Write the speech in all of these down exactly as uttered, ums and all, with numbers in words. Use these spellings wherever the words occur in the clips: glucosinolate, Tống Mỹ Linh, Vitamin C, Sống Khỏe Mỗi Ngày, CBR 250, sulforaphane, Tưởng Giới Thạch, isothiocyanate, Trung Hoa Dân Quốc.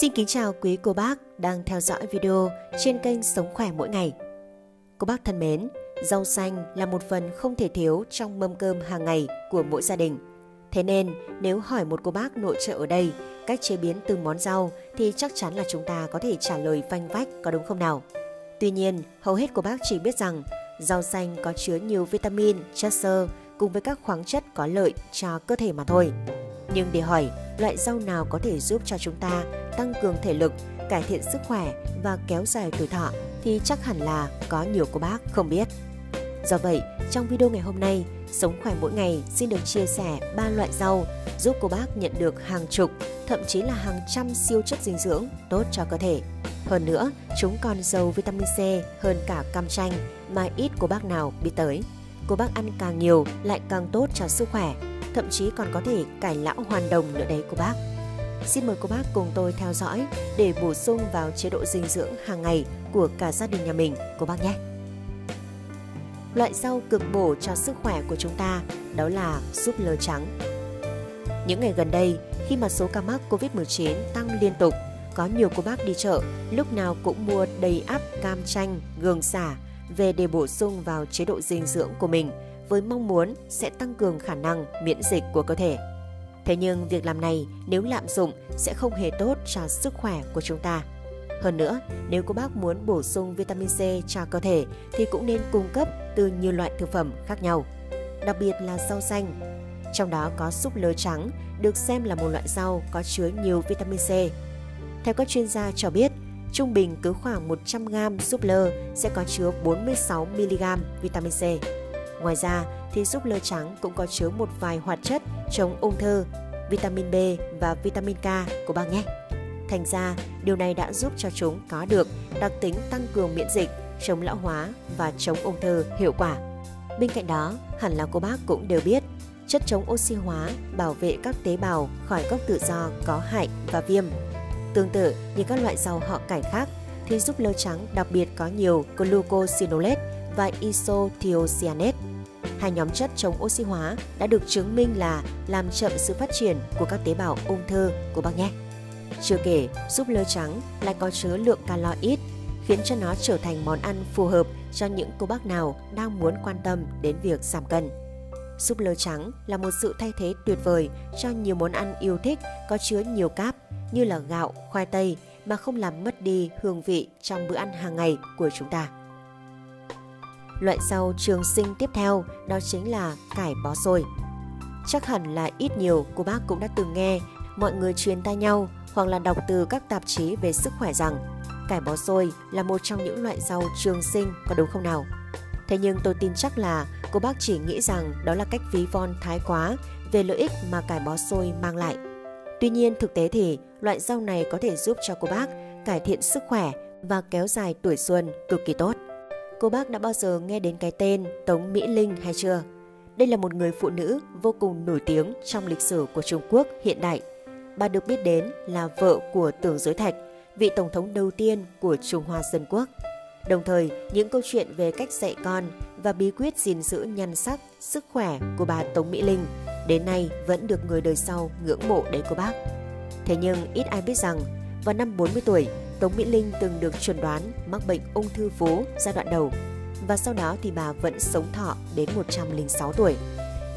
Xin kính chào quý cô bác đang theo dõi video trên kênh Sống Khỏe Mỗi Ngày. Cô bác thân mến, rau xanh là một phần không thể thiếu trong mâm cơm hàng ngày của mỗi gia đình. Thế nên, nếu hỏi một cô bác nội trợ ở đây cách chế biến từng món rau thì chắc chắn là chúng ta có thể trả lời phanh vách, có đúng không nào? Tuy nhiên, hầu hết cô bác chỉ biết rằng rau xanh có chứa nhiều vitamin, chất xơ cùng với các khoáng chất có lợi cho cơ thể mà thôi. Nhưng để hỏi loại rau nào có thể giúp cho chúng ta tăng cường thể lực, cải thiện sức khỏe và kéo dài tuổi thọ thì chắc hẳn là có nhiều cô bác không biết. Do vậy, trong video ngày hôm nay, Sống Khỏe Mỗi Ngày xin được chia sẻ ba loại rau giúp cô bác nhận được hàng chục, thậm chí là hàng trăm siêu chất dinh dưỡng tốt cho cơ thể. Hơn nữa, chúng còn giàu vitamin C hơn cả cam chanh mà ít cô bác nào biết tới. Cô bác ăn càng nhiều lại càng tốt cho sức khỏe, thậm chí còn có thể cải lão hoàn đồng nữa đấy cô bác. Xin mời cô bác cùng tôi theo dõi để bổ sung vào chế độ dinh dưỡng hàng ngày của cả gia đình nhà mình cô bác nhé. Loại rau cực bổ cho sức khỏe của chúng ta đó là súp lơ trắng. Những ngày gần đây, khi mà số ca mắc Covid mười chín tăng liên tục, có nhiều cô bác đi chợ lúc nào cũng mua đầy ắp cam chanh, gừng sả về để bổ sung vào chế độ dinh dưỡng của mình với mong muốn sẽ tăng cường khả năng miễn dịch của cơ thể. Thế nhưng việc làm này nếu lạm dụng sẽ không hề tốt cho sức khỏe của chúng ta. Hơn nữa, nếu cô bác muốn bổ sung vitamin C cho cơ thể thì cũng nên cung cấp từ nhiều loại thực phẩm khác nhau, đặc biệt là rau xanh. Trong đó có súp lơ trắng được xem là một loại rau có chứa nhiều vitamin C. Theo các chuyên gia cho biết, trung bình cứ khoảng một trăm gam súp lơ sẽ có chứa bốn mươi sáu mi-li-gam vitamin C. Ngoài ra thì súp lơ trắng cũng có chứa một vài hoạt chất chống ung thư, vitamin B và vitamin K của bác nhé. Thành ra, điều này đã giúp cho chúng có được đặc tính tăng cường miễn dịch, chống lão hóa và chống ung thư hiệu quả. Bên cạnh đó, hẳn là cô bác cũng đều biết, chất chống oxy hóa bảo vệ các tế bào khỏi gốc tự do có hại và viêm. Tương tự như các loại rau họ cải khác, thì súp lơ trắng đặc biệt có nhiều glucosinolate và isothiocyanate. Hai nhóm chất chống oxy hóa đã được chứng minh là làm chậm sự phát triển của các tế bào ung thư của bác nhé. Chưa kể, súp lơ trắng lại có chứa lượng calo ít, khiến cho nó trở thành món ăn phù hợp cho những cô bác nào đang muốn quan tâm đến việc giảm cân. Súp lơ trắng là một sự thay thế tuyệt vời cho nhiều món ăn yêu thích có chứa nhiều cáp như là gạo, khoai tây mà không làm mất đi hương vị trong bữa ăn hàng ngày của chúng ta. Loại rau trường sinh tiếp theo đó chính là cải bó xôi. Chắc hẳn là ít nhiều cô bác cũng đã từng nghe mọi người truyền tai nhau hoặc là đọc từ các tạp chí về sức khỏe rằng cải bó xôi là một trong những loại rau trường sinh, có đúng không nào? Thế nhưng tôi tin chắc là cô bác chỉ nghĩ rằng đó là cách ví von thái quá về lợi ích mà cải bó xôi mang lại. Tuy nhiên thực tế thì loại rau này có thể giúp cho cô bác cải thiện sức khỏe và kéo dài tuổi xuân cực kỳ tốt. Cô bác đã bao giờ nghe đến cái tên Tống Mỹ Linh hay chưa? Đây là một người phụ nữ vô cùng nổi tiếng trong lịch sử của Trung Quốc hiện đại. Bà được biết đến là vợ của Tưởng Giới Thạch, vị tổng thống đầu tiên của Trung Hoa Dân Quốc. Đồng thời, những câu chuyện về cách dạy con và bí quyết gìn giữ nhan sắc, sức khỏe của bà Tống Mỹ Linh đến nay vẫn được người đời sau ngưỡng mộ đấy cô bác. Thế nhưng ít ai biết rằng, vào năm bốn mươi tuổi, Tống Mỹ Linh từng được chuẩn đoán mắc bệnh ung thư vú giai đoạn đầu và sau đó thì bà vẫn sống thọ đến một trăm lẻ sáu tuổi.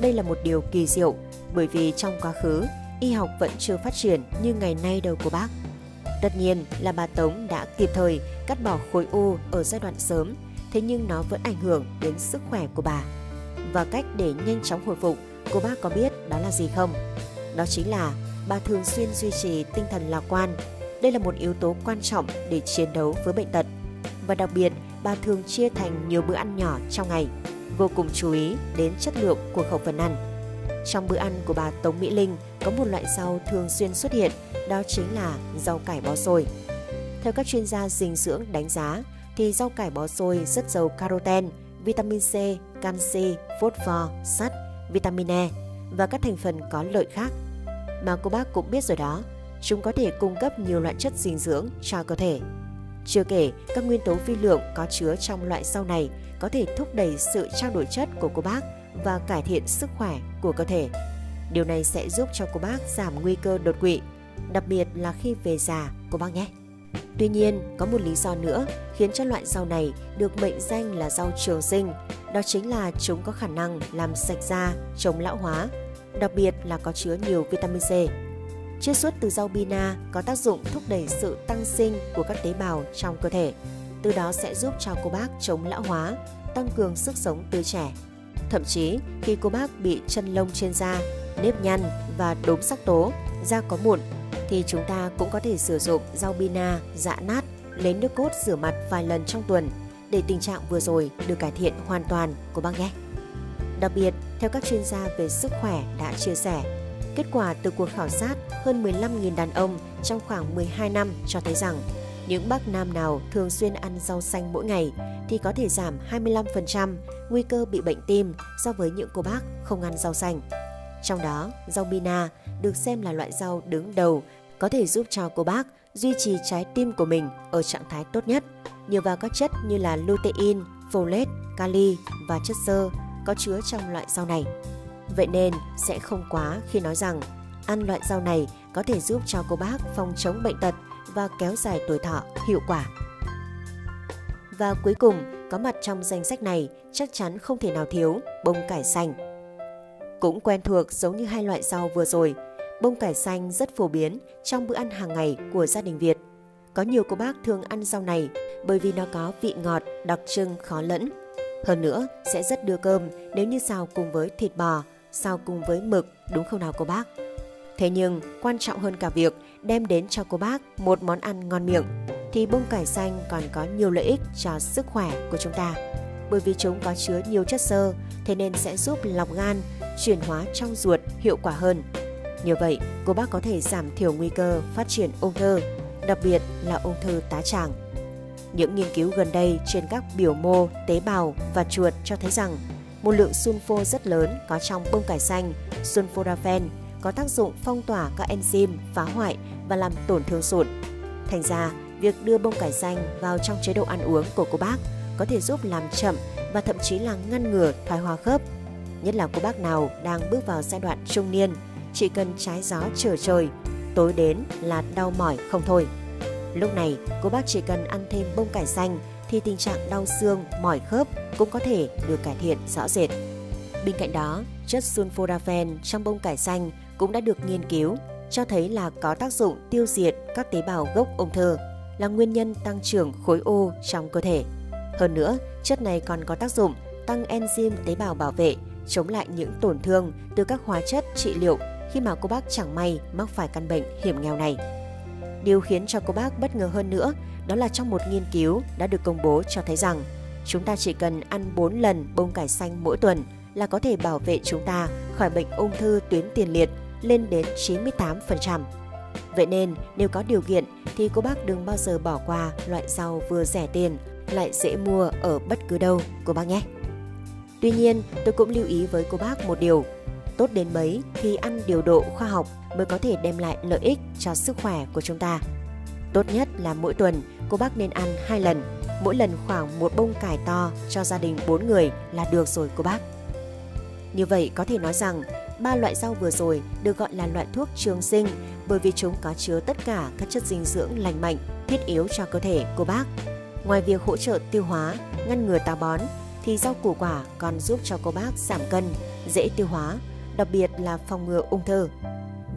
Đây là một điều kỳ diệu bởi vì trong quá khứ, y học vẫn chưa phát triển như ngày nay đâu cô bác. Tất nhiên là bà Tống đã kịp thời cắt bỏ khối u ở giai đoạn sớm, thế nhưng nó vẫn ảnh hưởng đến sức khỏe của bà. Và cách để nhanh chóng hồi phục, cô bác có biết đó là gì không? Đó chính là bà thường xuyên duy trì tinh thần lạc quan. Đây là một yếu tố quan trọng để chiến đấu với bệnh tật. Và đặc biệt, bà thường chia thành nhiều bữa ăn nhỏ trong ngày, vô cùng chú ý đến chất lượng của khẩu phần ăn. Trong bữa ăn của bà Tống Mỹ Linh có một loại rau thường xuyên xuất hiện, đó chính là rau cải bó xôi. Theo các chuyên gia dinh dưỡng đánh giá, thì rau cải bó xôi rất giàu caroten, vitamin C, canxi, phốt pho, sắt, vitamin E và các thành phần có lợi khác. Mà cô bác cũng biết rồi đó, chúng có thể cung cấp nhiều loại chất dinh dưỡng cho cơ thể. Chưa kể, các nguyên tố vi lượng có chứa trong loại rau này có thể thúc đẩy sự trao đổi chất của cô bác và cải thiện sức khỏe của cơ thể. Điều này sẽ giúp cho cô bác giảm nguy cơ đột quỵ, đặc biệt là khi về già cô bác nhé. Tuy nhiên, có một lý do nữa khiến cho loại rau này được mệnh danh là rau trường sinh, đó chính là chúng có khả năng làm sạch da, chống lão hóa, đặc biệt là có chứa nhiều vitamin C. Chiết xuất từ rau bina có tác dụng thúc đẩy sự tăng sinh của các tế bào trong cơ thể, từ đó sẽ giúp cho cô bác chống lão hóa, tăng cường sức sống tươi trẻ. Thậm chí, khi cô bác bị chân lông trên da, nếp nhăn và đốm sắc tố, da có mụn, thì chúng ta cũng có thể sử dụng rau bina giã nát, lấy nước cốt rửa mặt vài lần trong tuần để tình trạng vừa rồi được cải thiện hoàn toàn cô bác nhé. Đặc biệt, theo các chuyên gia về sức khỏe đã chia sẻ, kết quả từ cuộc khảo sát hơn mười lăm nghìn đàn ông trong khoảng mười hai năm cho thấy rằng những bác nam nào thường xuyên ăn rau xanh mỗi ngày thì có thể giảm hai mươi lăm phần trăm nguy cơ bị bệnh tim so với những cô bác không ăn rau xanh. Trong đó, rau bina được xem là loại rau đứng đầu có thể giúp cho cô bác duy trì trái tim của mình ở trạng thái tốt nhất, nhờ vào các chất như là lutein, folate, kali và chất xơ có chứa trong loại rau này. Vậy nên sẽ không quá khi nói rằng ăn loại rau này có thể giúp cho cô bác phòng chống bệnh tật và kéo dài tuổi thọ hiệu quả. Và cuối cùng, có mặt trong danh sách này chắc chắn không thể nào thiếu bông cải xanh. Cũng quen thuộc giống như hai loại rau vừa rồi, bông cải xanh rất phổ biến trong bữa ăn hàng ngày của gia đình Việt. Có nhiều cô bác thường ăn rau này bởi vì nó có vị ngọt, đặc trưng khó lẫn. Hơn nữa, sẽ rất đưa cơm nếu như xào cùng với thịt bò, xào cùng với mực, đúng không nào cô bác? Thế nhưng, quan trọng hơn cả việc đem đến cho cô bác một món ăn ngon miệng, thì bông cải xanh còn có nhiều lợi ích cho sức khỏe của chúng ta. Bởi vì chúng có chứa nhiều chất xơ, thế nên sẽ giúp lọc gan, chuyển hóa trong ruột hiệu quả hơn. Như vậy, cô bác có thể giảm thiểu nguy cơ phát triển ung thư, đặc biệt là ung thư tá tràng. Những nghiên cứu gần đây trên các biểu mô, tế bào và chuột cho thấy rằng một lượng sunfo rất lớn có trong bông cải xanh, sulforaphane, có tác dụng phong tỏa các enzyme phá hoại và làm tổn thương sụn. Thành ra, việc đưa bông cải xanh vào trong chế độ ăn uống của cô bác có thể giúp làm chậm và thậm chí là ngăn ngừa thoái hóa khớp. Nhất là cô bác nào đang bước vào giai đoạn trung niên, chỉ cần trái gió trở trời, tối đến là đau mỏi không thôi. Lúc này, cô bác chỉ cần ăn thêm bông cải xanh thì tình trạng đau xương, mỏi khớp cũng có thể được cải thiện rõ rệt. Bên cạnh đó, chất sulforaphane trong bông cải xanh cũng đã được nghiên cứu cho thấy là có tác dụng tiêu diệt các tế bào gốc ung thư, là nguyên nhân tăng trưởng khối u trong cơ thể. Hơn nữa, chất này còn có tác dụng tăng enzyme tế bào bảo vệ, chống lại những tổn thương từ các hóa chất trị liệu khi mà cô bác chẳng may mắc phải căn bệnh hiểm nghèo này. Điều khiến cho cô bác bất ngờ hơn nữa đó là trong một nghiên cứu đã được công bố cho thấy rằng chúng ta chỉ cần ăn bốn lần bông cải xanh mỗi tuần là có thể bảo vệ chúng ta khỏi bệnh ung thư tuyến tiền liệt lên đến chín mươi tám phần trăm. Vậy nên nếu có điều kiện thì cô bác đừng bao giờ bỏ qua loại rau vừa rẻ tiền lại dễ mua ở bất cứ đâu cô bác nhé. Tuy nhiên, tôi cũng lưu ý với cô bác một điều, tốt đến mấy thì ăn điều độ khoa học mới có thể đem lại lợi ích cho sức khỏe của chúng ta. Tốt nhất là mỗi tuần cô bác nên ăn hai lần, mỗi lần khoảng một bông cải to cho gia đình bốn người là được rồi cô bác. Như vậy có thể nói rằng ba loại rau vừa rồi được gọi là loại thuốc trường sinh bởi vì chúng có chứa tất cả các chất dinh dưỡng lành mạnh thiết yếu cho cơ thể cô bác. Ngoài việc hỗ trợ tiêu hóa, ngăn ngừa táo bón thì rau củ quả còn giúp cho cô bác giảm cân, dễ tiêu hóa, đặc biệt là phòng ngừa ung thư.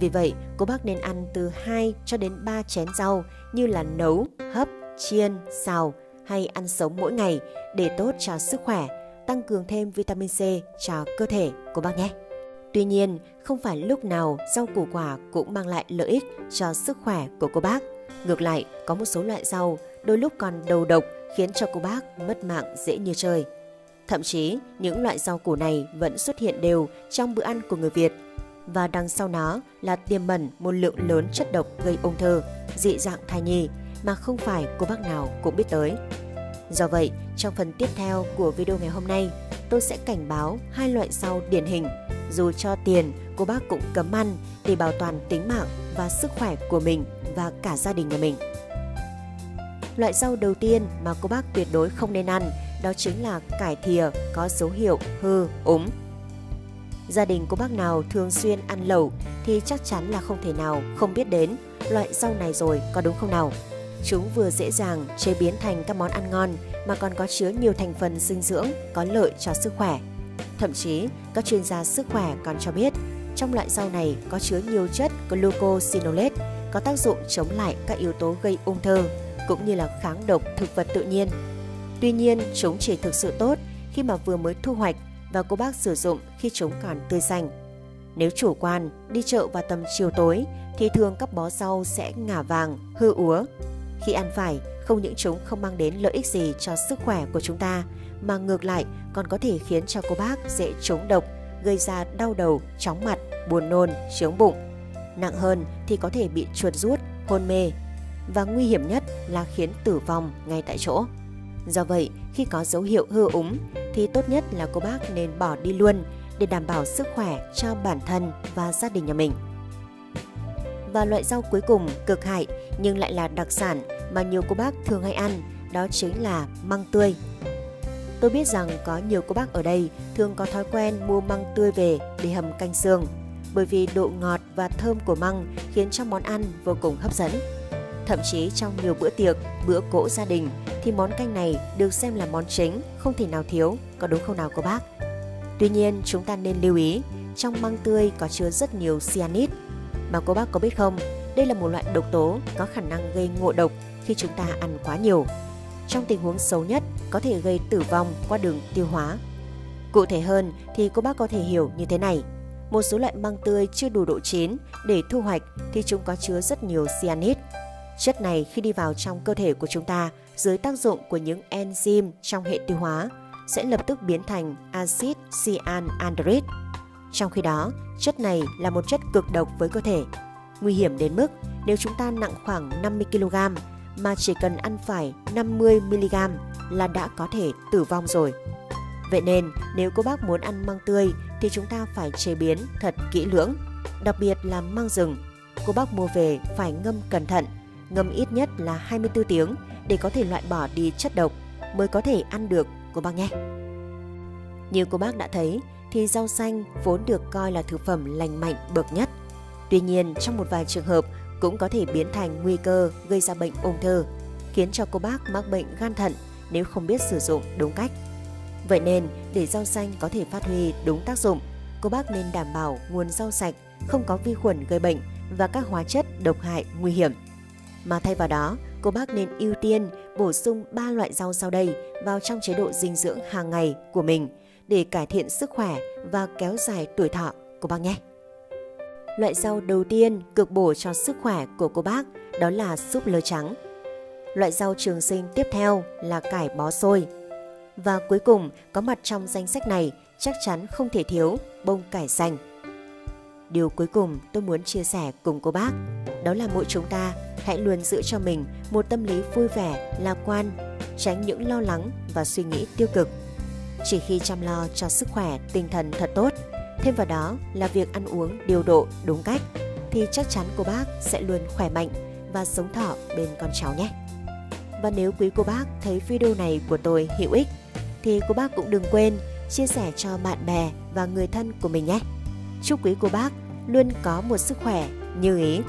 Vì vậy, cô bác nên ăn từ hai cho đến ba chén rau như là nấu, hấp, chiên, xào hay ăn sống mỗi ngày để tốt cho sức khỏe, tăng cường thêm vitamin C cho cơ thể của bác nhé. Tuy nhiên, không phải lúc nào rau củ quả cũng mang lại lợi ích cho sức khỏe của cô bác. Ngược lại, có một số loại rau đôi lúc còn đầu độc khiến cho cô bác mất mạng dễ như chơi. Thậm chí, những loại rau củ này vẫn xuất hiện đều trong bữa ăn của người Việt và đằng sau nó là tiềm ẩn một lượng lớn chất độc gây ung thư, dị dạng thai nhi mà không phải cô bác nào cũng biết tới. Do vậy, trong phần tiếp theo của video ngày hôm nay, tôi sẽ cảnh báo hai loại rau điển hình dù cho tiền cô bác cũng cấm ăn để bảo toàn tính mạng và sức khỏe của mình và cả gia đình nhà mình. Loại rau đầu tiên mà cô bác tuyệt đối không nên ăn đó chính là cải thìa có dấu hiệu hư, úng. Gia đình cô bác nào thường xuyên ăn lẩu thì chắc chắn là không thể nào không biết đến loại rau này rồi, có đúng không nào? Chúng vừa dễ dàng chế biến thành các món ăn ngon mà còn có chứa nhiều thành phần dinh dưỡng có lợi cho sức khỏe. Thậm chí, các chuyên gia sức khỏe còn cho biết trong loại rau này có chứa nhiều chất glucosinolate có tác dụng chống lại các yếu tố gây ung thư cũng như là kháng độc thực vật tự nhiên. Tuy nhiên, chúng chỉ thực sự tốt khi mà vừa mới thu hoạch và cô bác sử dụng khi chúng còn tươi xanh. Nếu chủ quan, đi chợ vào tầm chiều tối thì thường các bó rau sẽ ngả vàng, hư úa. Khi ăn phải, không những chúng không mang đến lợi ích gì cho sức khỏe của chúng ta, mà ngược lại còn có thể khiến cho cô bác dễ trúng độc, gây ra đau đầu, chóng mặt, buồn nôn, chướng bụng. Nặng hơn thì có thể bị chuột rút, hôn mê. Và nguy hiểm nhất là khiến tử vong ngay tại chỗ. Do vậy, khi có dấu hiệu hư úng thì tốt nhất là cô bác nên bỏ đi luôn để đảm bảo sức khỏe cho bản thân và gia đình nhà mình. Và loại rau cuối cùng cực hại nhưng lại là đặc sản mà nhiều cô bác thường hay ăn, đó chính là măng tươi. Tôi biết rằng có nhiều cô bác ở đây thường có thói quen mua măng tươi về để hầm canh xương, bởi vì độ ngọt và thơm của măng khiến cho món ăn vô cùng hấp dẫn. Thậm chí trong nhiều bữa tiệc, bữa cỗ gia đình thì món canh này được xem là món chính, không thể nào thiếu, có đúng không nào cô bác? Tuy nhiên, chúng ta nên lưu ý, trong măng tươi có chứa rất nhiều cyanit. Mà cô bác có biết không, đây là một loại độc tố có khả năng gây ngộ độc khi chúng ta ăn quá nhiều. Trong tình huống xấu nhất, có thể gây tử vong qua đường tiêu hóa. Cụ thể hơn thì cô bác có thể hiểu như thế này. Một số loại măng tươi chưa đủ độ chín để thu hoạch thì chúng có chứa rất nhiều cyanit. Chất này khi đi vào trong cơ thể của chúng ta dưới tác dụng của những enzyme trong hệ tiêu hóa sẽ lập tức biến thành axit cyanhydrid. Trong khi đó, chất này là một chất cực độc với cơ thể, nguy hiểm đến mức nếu chúng ta nặng khoảng năm mươi ki lô gam mà chỉ cần ăn phải năm mươi mi li gam là đã có thể tử vong rồi. Vậy nên, nếu cô bác muốn ăn măng tươi thì chúng ta phải chế biến thật kỹ lưỡng, đặc biệt là măng rừng. Cô bác mua về phải ngâm cẩn thận, ngâm ít nhất là hai mươi tư tiếng để có thể loại bỏ đi chất độc mới có thể ăn được cô bác nhé. Như cô bác đã thấy thì rau xanh vốn được coi là thực phẩm lành mạnh bậc nhất. Tuy nhiên, trong một vài trường hợp cũng có thể biến thành nguy cơ gây ra bệnh ung thư, khiến cho cô bác mắc bệnh gan thận nếu không biết sử dụng đúng cách. Vậy nên, để rau xanh có thể phát huy đúng tác dụng, cô bác nên đảm bảo nguồn rau sạch, không có vi khuẩn gây bệnh và các hóa chất độc hại nguy hiểm. Mà thay vào đó, cô bác nên ưu tiên bổ sung ba loại rau sau đây vào trong chế độ dinh dưỡng hàng ngày của mình để cải thiện sức khỏe và kéo dài tuổi thọ của bác nhé. Loại rau đầu tiên cực bổ cho sức khỏe của cô bác đó là súp lơ trắng. Loại rau trường sinh tiếp theo là cải bó xôi. Và cuối cùng có mặt trong danh sách này chắc chắn không thể thiếu bông cải xanh. Điều cuối cùng tôi muốn chia sẻ cùng cô bác đó là mỗi chúng ta hãy luôn giữ cho mình một tâm lý vui vẻ, lạc quan, tránh những lo lắng và suy nghĩ tiêu cực. Chỉ khi chăm lo cho sức khỏe tinh thần thật tốt, thêm vào đó là việc ăn uống điều độ đúng cách, thì chắc chắn cô bác sẽ luôn khỏe mạnh và sống thọ bên con cháu nhé. Và nếu quý cô bác thấy video này của tôi hữu ích, thì cô bác cũng đừng quên chia sẻ cho bạn bè và người thân của mình nhé. Chúc quý cô bác luôn có một sức khỏe như ý.